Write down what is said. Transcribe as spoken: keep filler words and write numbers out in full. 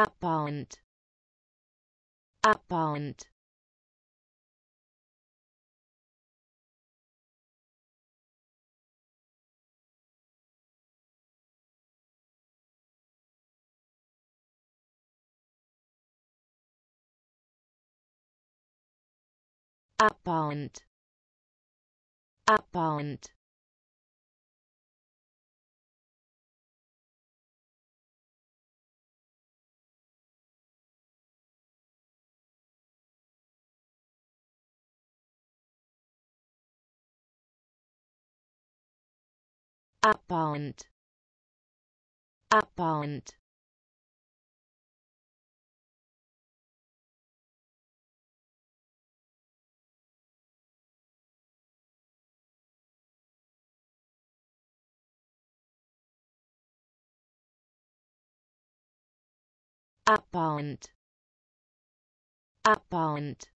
Appoint. Appoint. Appoint. Appoint. Appoint. Appoint. Appoint. Appoint.